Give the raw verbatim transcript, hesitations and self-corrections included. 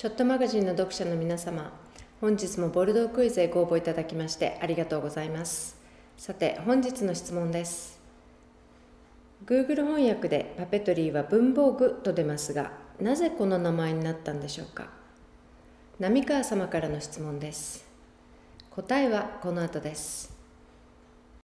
ショットマガジンの読者の皆様、本日もボルドークイズへご応募いただきましてありがとうございます。さて、本日の質問です。Google 翻訳でパペトリーは文房具と出ますが、なぜこの名前になったんでしょうか。並川様からの質問です。答えはこの後です。